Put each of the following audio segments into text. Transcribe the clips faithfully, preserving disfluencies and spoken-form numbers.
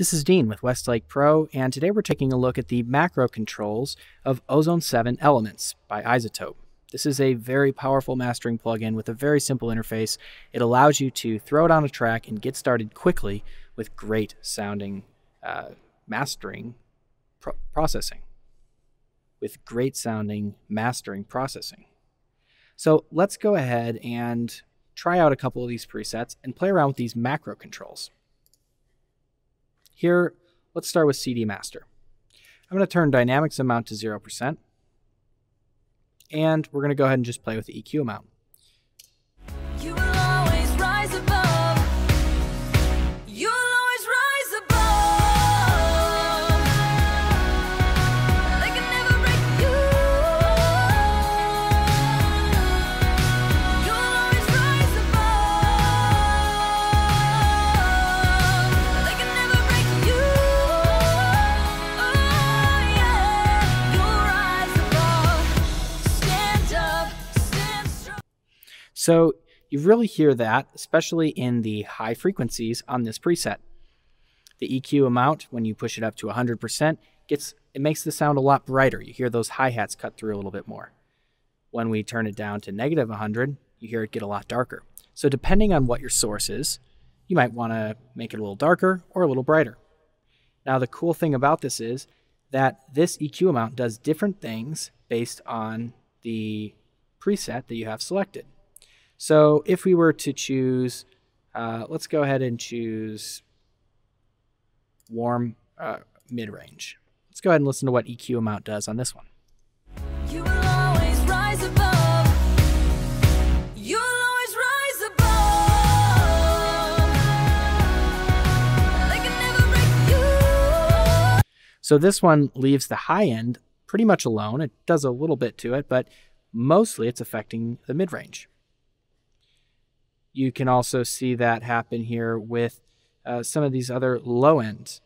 This is Dean with Westlake Pro, and today we're taking a look at the macro controls of Ozone seven Elements by iZotope. This is a very powerful mastering plugin with a very simple interface. It allows you to throw it on a track and get started quickly with great sounding uh, mastering pro processing. With great sounding mastering processing. So let's go ahead and try out a couple of these presets and play around with these macro controls. Here, let's start with C D Master. I'm going to turn dynamics amount to zero percent. And we're going to go ahead and just play with the E Q amount. You will always rise above. You'll always rise above. They can never break you. You'll always rise above. They can never break you. Oh, yeah. You'll rise above. Stand up, stand strong. So you really hear that, especially in the high frequencies on this preset. The E Q amount, when you push it up to one hundred percent, gets, it makes the sound a lot brighter. You hear those hi-hats cut through a little bit more. When we turn it down to negative one hundred, you hear it get a lot darker. So depending on what your source is, you might want to make it a little darker or a little brighter. Now the cool thing about this is that this E Q amount does different things based on the preset that you have selected. So if we were to choose, uh, let's go ahead and choose warm uh, mid-range. Let's go ahead and listen to what E Q amount does on this one. You will always rise above. You'll always rise above. They can never break you. So this one leaves the high end pretty much alone. It does a little bit to it, but mostly it's affecting the mid-range. You can also see that happen here with uh, some of these other low ends.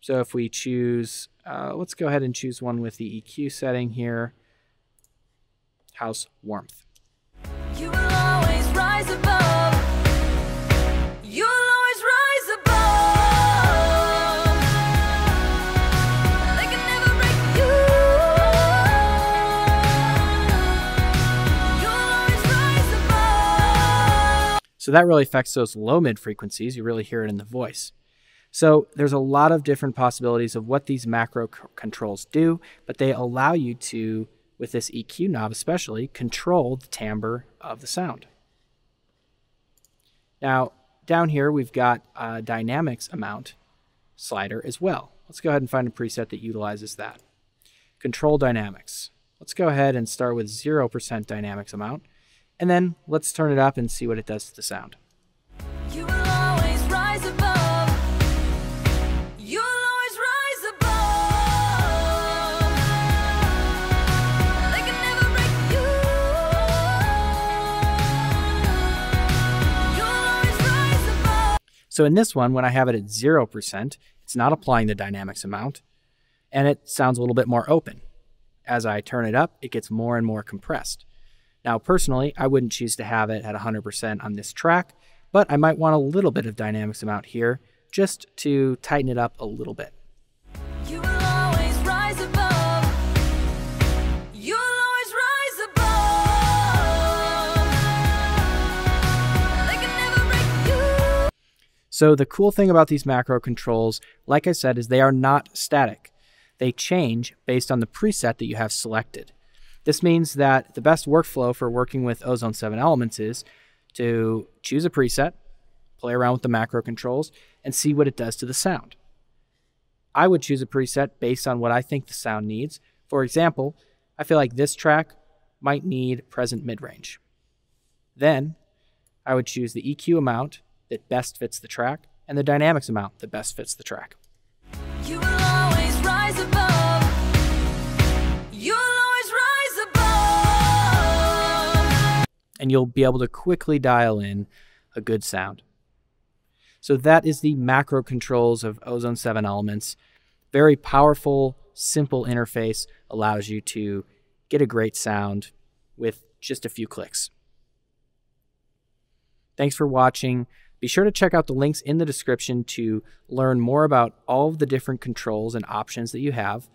So if we choose, uh, let's go ahead and choose one with the E Q setting here, house warmth. You will always rise above. You'll always rise above. They can never break you. You'll always rise above. So that really affects those low mid frequencies. You really hear it in the voice. So there's a lot of different possibilities of what these macro controls do, but they allow you to, with this E Q knob especially, control the timbre of the sound. Now, down here we've got a dynamics amount slider as well. Let's go ahead and find a preset that utilizes that. Control dynamics. Let's go ahead and start with zero percent dynamics amount, and then let's turn it up and see what it does to the sound. You will always rise above. So in this one, when I have it at zero percent, it's not applying the dynamics amount, and it sounds a little bit more open. As I turn it up, it gets more and more compressed. Now, personally, I wouldn't choose to have it at one hundred percent on this track, but I might want a little bit of dynamics amount here just to tighten it up a little bit. You will always rise above. You'll always rise above. They can never break you. So the cool thing about these macro controls, like I said, is they are not static. They change based on the preset that you have selected. This means that the best workflow for working with Ozone seven Elements is to choose a preset, play around with the macro controls, and see what it does to the sound. I would choose a preset based on what I think the sound needs. For example, I feel like this track might need present mid-range. Then I would choose the E Q amount that best fits the track, and the dynamics amount that best fits the track. You will always rise above. You'll always rise above. And you'll be able to quickly dial in a good sound. So that is the macro controls of Ozone seven Elements. Very powerful, simple interface, allows you to get a great sound with just a few clicks. Thanks for watching. Be sure to check out the links in the description to learn more about all of the different controls and options that you have.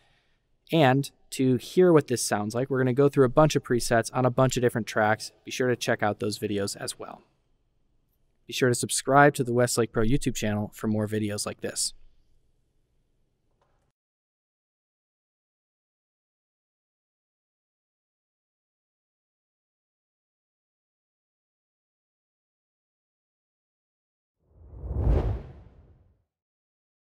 And to hear what this sounds like, we're going to go through a bunch of presets on a bunch of different tracks. Be sure to check out those videos as well. Be sure to subscribe to the Westlake Pro YouTube channel for more videos like this.